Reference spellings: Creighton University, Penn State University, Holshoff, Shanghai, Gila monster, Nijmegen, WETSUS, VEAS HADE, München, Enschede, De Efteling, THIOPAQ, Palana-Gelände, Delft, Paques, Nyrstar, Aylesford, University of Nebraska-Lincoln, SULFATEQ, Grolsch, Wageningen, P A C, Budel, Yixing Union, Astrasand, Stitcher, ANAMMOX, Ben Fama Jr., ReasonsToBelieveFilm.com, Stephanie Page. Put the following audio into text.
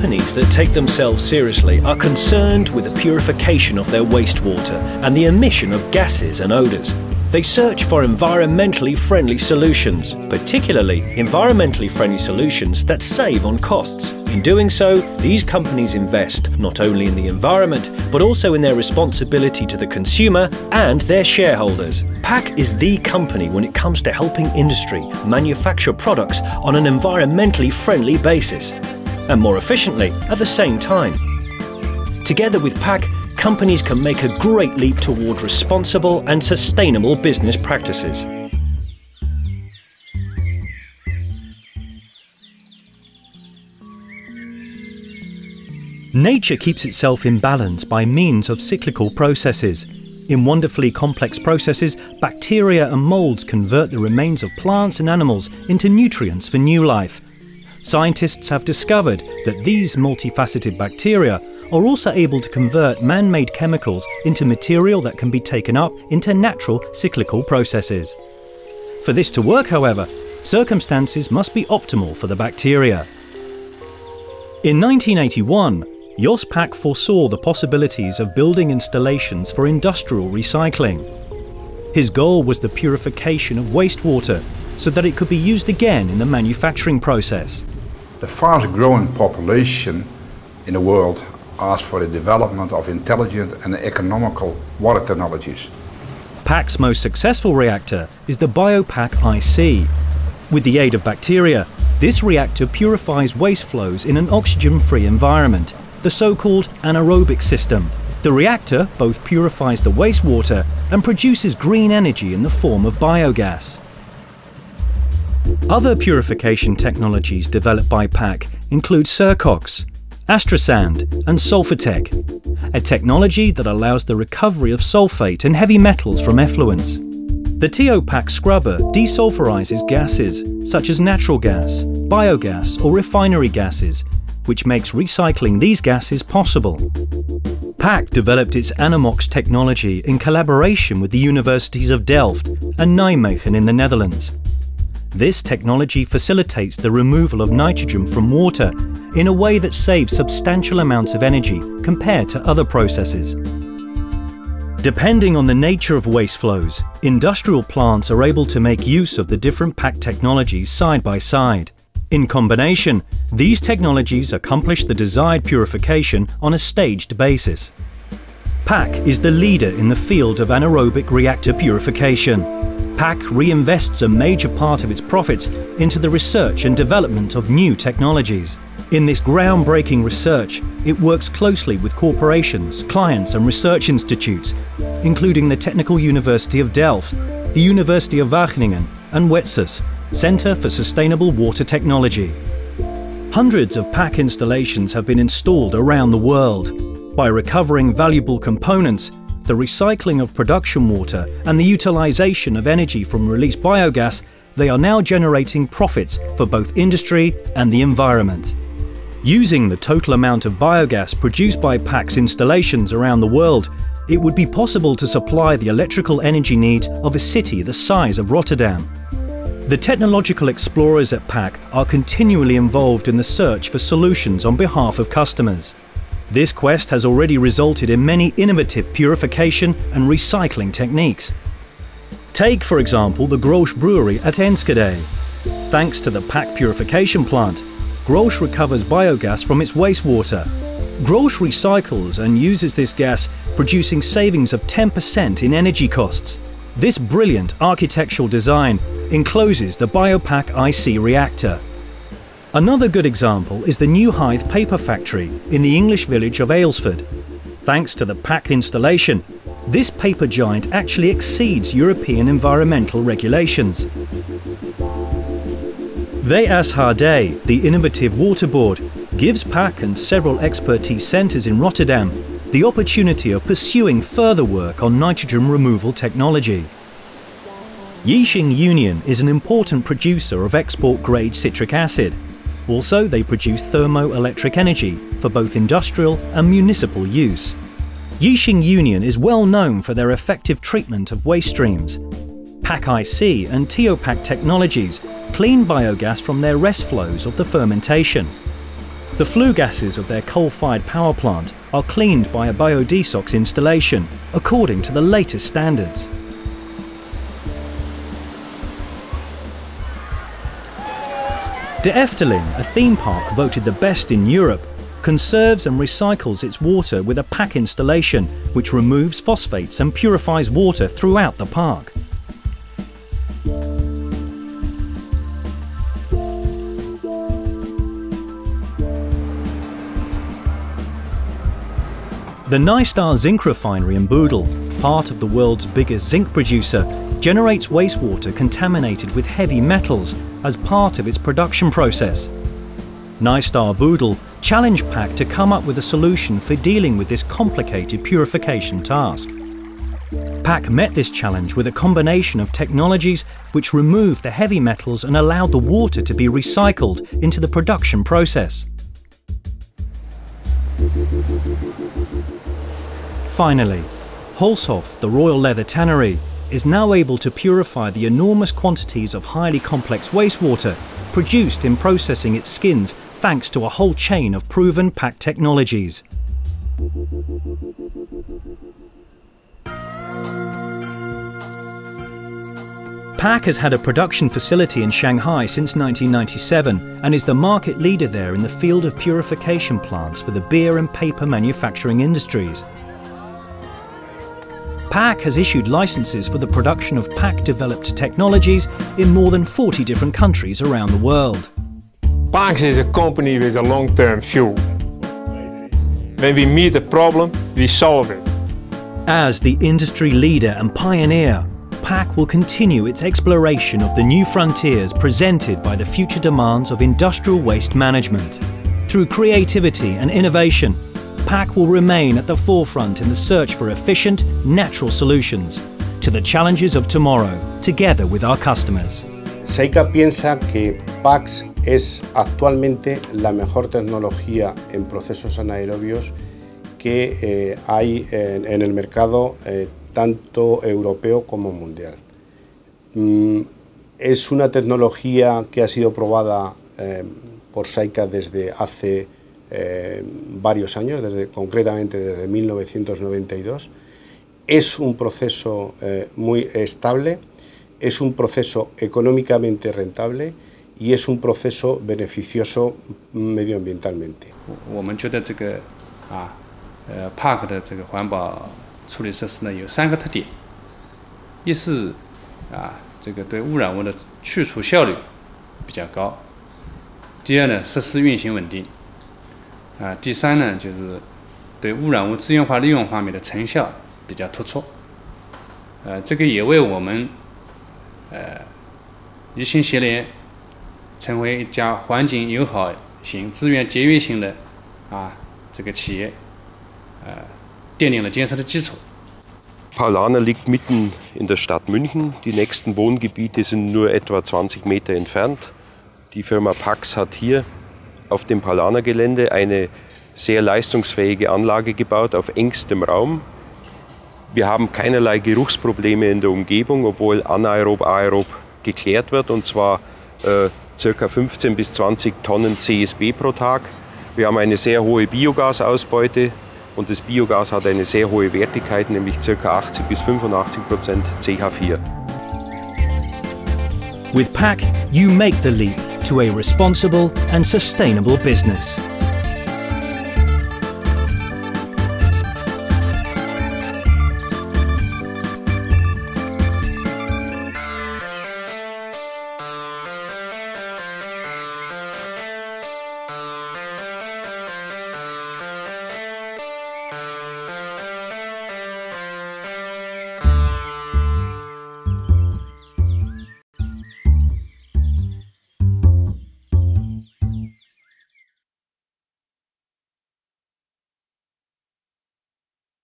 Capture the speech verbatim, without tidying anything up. companies that take themselves seriously are concerned with the purification of their wastewater and the emission of gases and odours. They search for environmentally friendly solutions, particularly environmentally friendly solutions that save on costs. In doing so, these companies invest not only in the environment, but also in their responsibility to the consumer and their shareholders. P A C is the company when it comes to helping industry manufacture products on an environmentally friendly basis, and more efficiently at the same time. Together with P A C, companies can make a great leap toward responsible and sustainable business practices. Nature keeps itself in balance by means of cyclical processes. In wonderfully complex processes, bacteria and molds convert the remains of plants and animals into nutrients for new life. Scientists have discovered that these multifaceted bacteria are also able to convert man-made chemicals into material that can be taken up into natural cyclical processes. For this to work, however, circumstances must be optimal for the bacteria. In nineteen eighty-one, P A C foresaw the possibilities of building installations for industrial recycling. His goal was the purification of wastewater so that it could be used again in the manufacturing process. The fast-growing population in the world asked for the development of intelligent and economical water technologies. P A C's most successful reactor is the BIOPAQ I C. With the aid of bacteria, this reactor purifies waste flows in an oxygen-free environment, the so-called anaerobic system. The reactor both purifies the wastewater and produces green energy in the form of biogas. Other purification technologies developed by P A C include CIRCOX, Astrasand and SULFATEQ, a technology that allows the recovery of sulfate and heavy metals from effluents. The THIOPAQ scrubber desulfurizes gases, such as natural gas, biogas or refinery gases, which makes recycling these gases possible. P A C developed its ANAMMOX technology in collaboration with the universities of Delft and Nijmegen in the Netherlands. This technology facilitates the removal of nitrogen from water in a way that saves substantial amounts of energy compared to other processes. Depending on the nature of waste flows, industrial plants are able to make use of the different P A C technologies side by side. In combination, these technologies accomplish the desired purification on a staged basis. P A C is the leader in the field of anaerobic reactor purification. P A C reinvests a major part of its profits into the research and development of new technologies. In this groundbreaking research, it works closely with corporations, clients and research institutes, including the Technical University of Delft, the University of Wageningen and WETSUS, Centre for Sustainable Water Technology. Hundreds of P A C installations have been installed around the world. By recovering valuable components, the recycling of production water and the utilisation of energy from released biogas, they are now generating profits for both industry and the environment. Using the total amount of biogas produced by P A C's installations around the world, it would be possible to supply the electrical energy needs of a city the size of Rotterdam. The technological explorers at P A C are continually involved in the search for solutions on behalf of customers. This quest has already resulted in many innovative purification and recycling techniques. Take, for example, the Grolsch brewery at Enschede. Thanks to the P A C purification plant, Grolsch recovers biogas from its wastewater. Grolsch recycles and uses this gas, producing savings of ten percent in energy costs. This brilliant architectural design encloses the BIOPAQ I C reactor. Another good example is the New Hythe paper factory in the English village of Aylesford. Thanks to the P A C installation, this paper giant actually exceeds European environmental regulations. VEAS HADE, the innovative water board, gives P A C and several expertise centres in Rotterdam the opportunity of pursuing further work on nitrogen removal technology. Yixing Union is an important producer of export-grade citric acid. Also, they produce thermoelectric energy for both industrial and municipal use. Yixing Union is well known for their effective treatment of waste streams. P A C I C and THIOPAQ technologies clean biogas from their rest flows of the fermentation. The flue gases of their coal-fired power plant are cleaned by a BioDSOx installation, according to the latest standards. De Efteling, a theme park voted the best in Europe, conserves and recycles its water with a P A C installation, which removes phosphates and purifies water throughout the park. The Nyrstar zinc refinery in Budel, part of the world's biggest zinc producer, generates wastewater contaminated with heavy metals as part of its production process. Nyrstar Budel challenged P A C to come up with a solution for dealing with this complicated purification task. P A C met this challenge with a combination of technologies which removed the heavy metals and allowed the water to be recycled into the production process. Finally, Holshoff, the Royal Leather Tannery, is now able to purify the enormous quantities of highly complex wastewater produced in processing its skins thanks to a whole chain of proven P A C technologies. P A C has had a production facility in Shanghai since nineteen ninety-seven and is the market leader there in the field of purification plants for the beer and paper manufacturing industries. P A C has issued licenses for the production of P A C-developed technologies in more than forty different countries around the world. P A C is a company with a long-term view. When we meet a problem, we solve it. As the industry leader and pioneer, P A C will continue its exploration of the new frontiers presented by the future demands of industrial waste management. Through creativity and innovation, P A C will remain at the forefront in the search for efficient, natural solutions to the challenges of tomorrow, together with our customers. Saika piensa que P A C es actualmente la mejor tecnología en procesos anaerobios que eh, hay en, en el mercado eh, tanto europeo como mundial. Mm, es una tecnología que ha sido probada eh, por Saika desde hace Eh, varios años, desde, concretamente desde mil novecientos noventa y dos. Es un proceso eh, muy estable, es un proceso económicamente rentable y es un proceso beneficioso medioambientalmente. Palana liegt mitten in der Stadt München. Die nächsten Wohngebiete sind nur etwa zwanzig Meter entfernt. Die Firma Paques hat hier auf dem Palana-Gelände eine sehr leistungsfähige Anlage gebaut, auf engstem Raum. Wir haben keinerlei Geruchsprobleme in der Umgebung, obwohl anaerob, aerob geklärt wird, und zwar äh, ca. fünfzehn bis zwanzig Tonnen C S B pro Tag. Wir haben eine sehr hohe Biogasausbeute und das Biogas hat eine sehr hohe Wertigkeit, nämlich ca. achtzig bis fünfundachtzig Prozent C H vier. With P A C, you make the leap to a responsible and sustainable business.